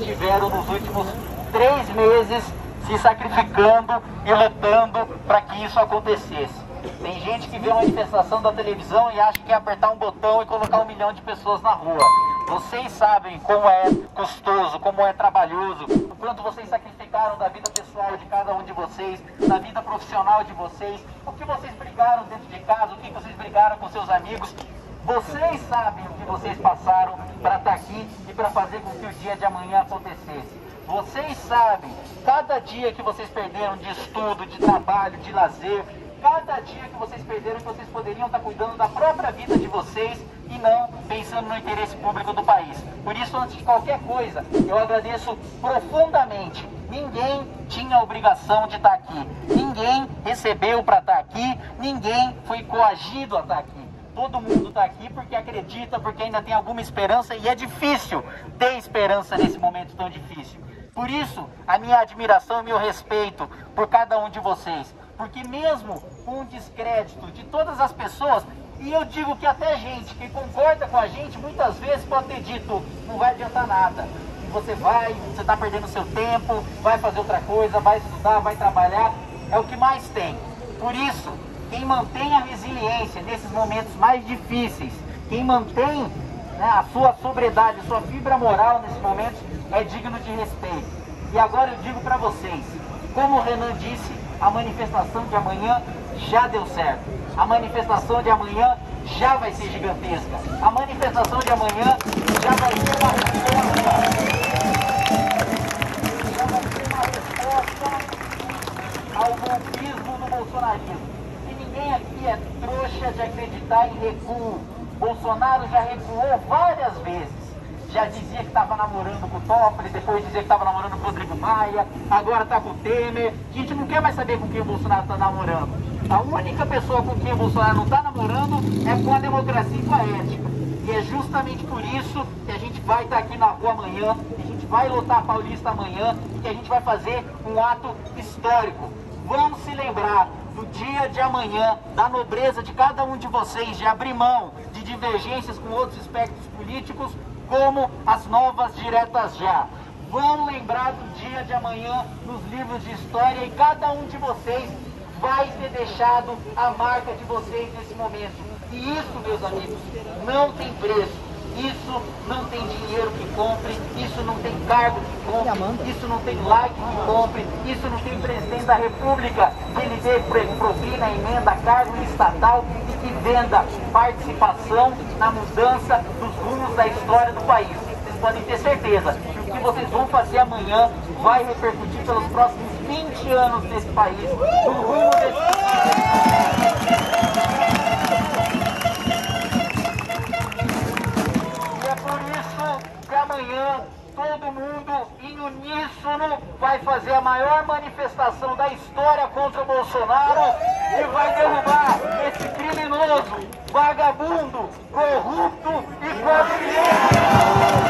estiveram nos últimos 3 meses se sacrificando e lutando para que isso acontecesse. Tem gente que vê uma manifestação da televisão e acha que é apertar um botão e colocar 1 milhão de pessoas na rua. Vocês sabem como é custoso, como é trabalhoso, o quanto vocês sacrificaram da vida pessoal de cada um de vocês, da vida profissional de vocês, o que vocês brigaram dentro de casa, o que vocês brigaram com seus amigos. Vocês sabem o que vocês passaram para estar aqui e para fazer com que o dia de amanhã acontecesse. Vocês sabem cada dia que vocês perderam de estudo, de trabalho, de lazer, cada dia que vocês perderam, que vocês poderiam estar cuidando da própria vida de vocês e não pensando no interesse público do país. Por isso, antes de qualquer coisa, eu agradeço profundamente. Ninguém tinha a obrigação de estar aqui. Ninguém recebeu para estar aqui. Ninguém foi coagido a estar aqui. Todo mundo está aqui porque acredita, porque ainda tem alguma esperança, e é difícil ter esperança nesse momento tão difícil. Por isso, a minha admiração e meu respeito por cada um de vocês. Porque mesmo com o descrédito de todas as pessoas, e eu digo que até gente que concorda com a gente, muitas vezes pode ter dito, não vai adiantar nada. E você está perdendo seu tempo, vai fazer outra coisa, vai estudar, vai trabalhar, é o que mais tem. Por isso, quem mantém a resiliência nesses momentos mais difíceis, quem mantém a sua sobriedade, a sua fibra moral nesses momentos, é digno de respeito. E agora eu digo para vocês, como o Renan disse, a manifestação de amanhã já deu certo. A manifestação de amanhã já vai ser gigantesca. A manifestação de amanhã já vai ser uma resposta. Já vai ser uma resposta ao golpismo do bolsonarismo. E ninguém aqui é trouxa de acreditar em recuo. Bolsonaro já recuou várias vezes. Já dizia que estava namorando com o Toffoli, depois dizia que estava namorando com o Rodrigo Maia, agora está com o Temer. A gente não quer mais saber com quem o Bolsonaro está namorando. A única pessoa com quem o Bolsonaro não está namorando é com a democracia e com a ética. E é justamente por isso que a gente vai estar aqui na rua amanhã, que a gente vai lotar a Paulista amanhã e que a gente vai fazer um ato histórico. Vamos se lembrar do dia de amanhã, da nobreza de cada um de vocês, de abrir mão de divergências com outros espectros políticos, como as novas diretas já. Vão lembrar do dia de amanhã nos livros de história e cada um de vocês vai ter deixado a marca de vocês nesse momento. E isso, meus amigos, não tem preço. Isso não tem dinheiro que compre, isso não tem cargo que compre, isso não tem like que compre, isso não tem presidente da república que lhe dê propina, emenda, cargo estatal e que venda participação na mudança dos rumos da história do país. Vocês podem ter certeza que o que vocês vão fazer amanhã vai repercutir pelos próximos 20 anos desse país, no rumo desse país. Amanhã, todo mundo em uníssono vai fazer a maior manifestação da história contra o Bolsonaro e vai derrubar esse criminoso, vagabundo, corrupto e corrupto.